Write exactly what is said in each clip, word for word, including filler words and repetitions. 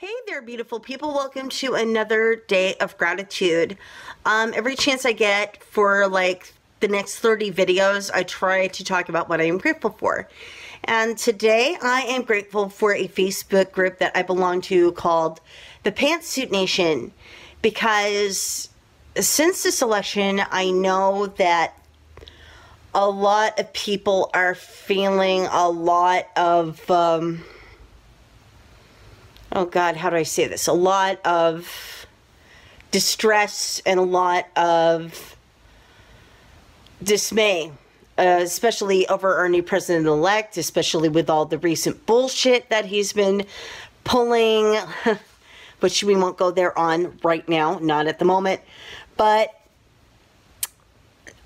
Hey there, beautiful people. Welcome to another day of gratitude. Um, every chance I get for like the next thirty videos, I try to talk about what I am grateful for. And today I am grateful for a Facebook group that I belong to called the Pantsuit Nation, because since this election, I know that a lot of people are feeling a lot of... Um, oh God, how do I say this? A lot of distress and a lot of dismay, uh, especially over our new president-elect, especially with all the recent bullshit that he's been pulling, which we won't go there on right now, not at the moment. But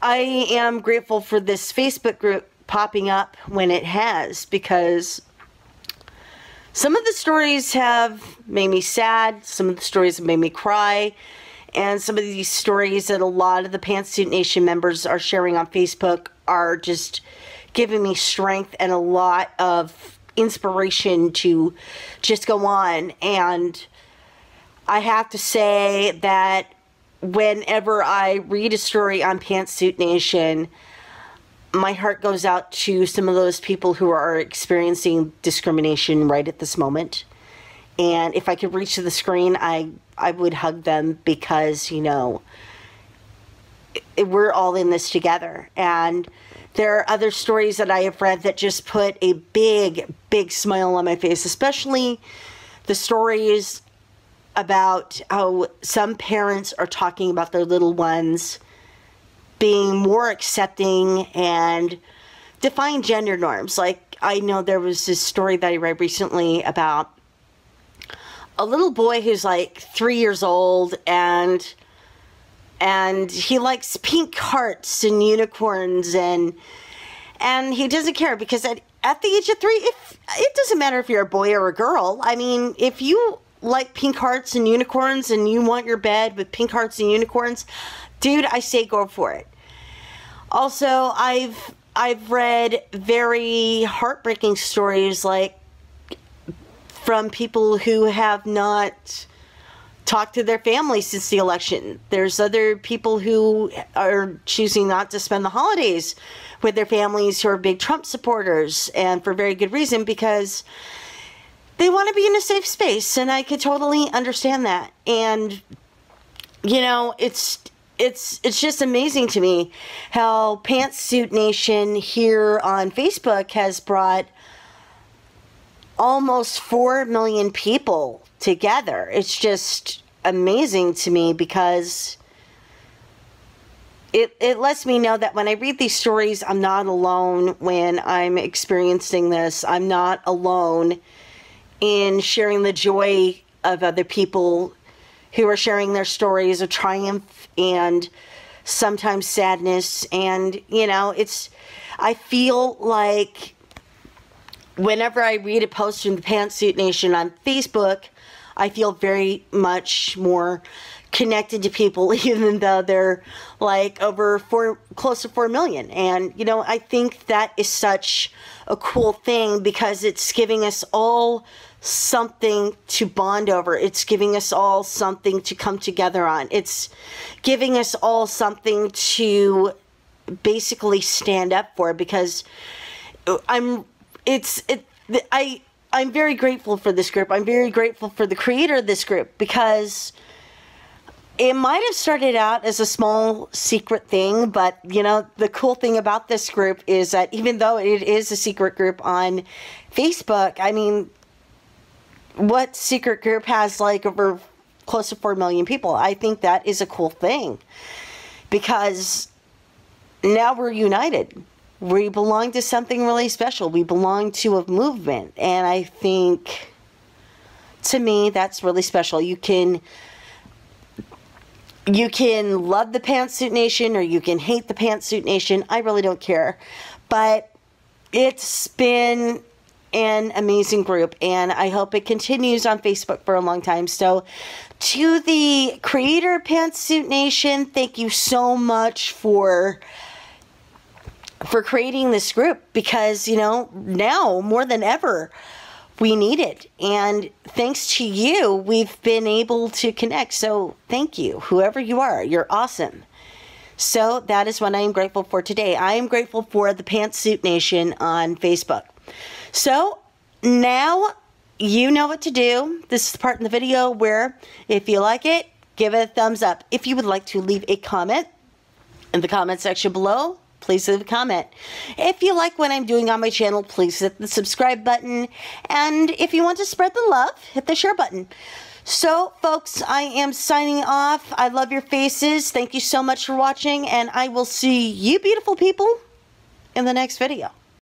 I am grateful for this Facebook group popping up when it has, because some of the stories have made me sad, some of the stories have made me cry, and some of these stories that a lot of the Pantsuit Nation members are sharing on Facebook are just giving me strength and a lot of inspiration to just go on. And I have to say that whenever I read a story on Pantsuit Nation, my heart goes out to some of those people who are experiencing discrimination right at this moment. And if I could reach to the screen, I, I would hug them, because, you know, it, it, we're all in this together. And there are other stories that I have read that just put a big, big smile on my face, especially the stories about how some parents are talking about their little ones being more accepting and defying gender norms. Like, I know there was this story that I read recently about a little boy who's like three years old, and and he likes pink hearts and unicorns, and and he doesn't care, because at, at the age of three, if, it doesn't matter if you're a boy or a girl. I mean, if you like pink hearts and unicorns and you want your bed with pink hearts and unicorns, dude, I say go for it. Also, I've I've read very heartbreaking stories, like from people who have not talked to their family since the election. There's other people who are choosing not to spend the holidays with their families who are big Trump supporters, and for very good reason, because they want to be in a safe space, and I could totally understand that. And, you know, it's it's it's just amazing to me how Pantsuit Nation here on Facebook has brought almost four million people together. It's just amazing to me, because it, it lets me know that when I read these stories, I'm not alone when I'm experiencing this. I'm not alone in sharing the joy of other people who are sharing their stories of triumph and sometimes sadness. And, you know, it's, I feel like whenever I read a post from the Pantsuit Nation on Facebook, I feel very much more connected to people, even though they're like over four, close to four million. And, you know, I think that is such a cool thing, because it's giving us all something to bond over. It's giving us all something to come together on. It's giving us all something to basically stand up for, because I'm, it's, it, I, I'm very grateful for this group. I'm very grateful for the creator of this group, because it might have started out as a small secret thing, but, you know, the cool thing about this group is that even though it is a secret group on Facebook, I mean, what secret group has like over close to four million people? I think that is a cool thing, because now we're united. We belong to something really special. We belong to a movement. And I think, to me, that's really special. You can... You can love the Pantsuit Nation, or you can hate the Pantsuit Nation. I really don't care. But it's been an amazing group, and I hope it continues on Facebook for a long time. So to the creator of Pantsuit Nation, thank you so much for for creating this group, because, you know, now more than ever, we needed. And thanks to you, we've been able to connect. So thank you, whoever you are. You're awesome. So that is what I am grateful for today. I am grateful for the Pantsuit Nation on Facebook. So now you know what to do. This is the part in the video where if you like it, give it a thumbs up. If you would like to leave a comment in the comment section below, please leave a comment. If you like what I'm doing on my channel, please hit the subscribe button. And if you want to spread the love, hit the share button. So, folks, I am signing off. I love your faces. Thank you so much for watching, and I will see you beautiful people in the next video.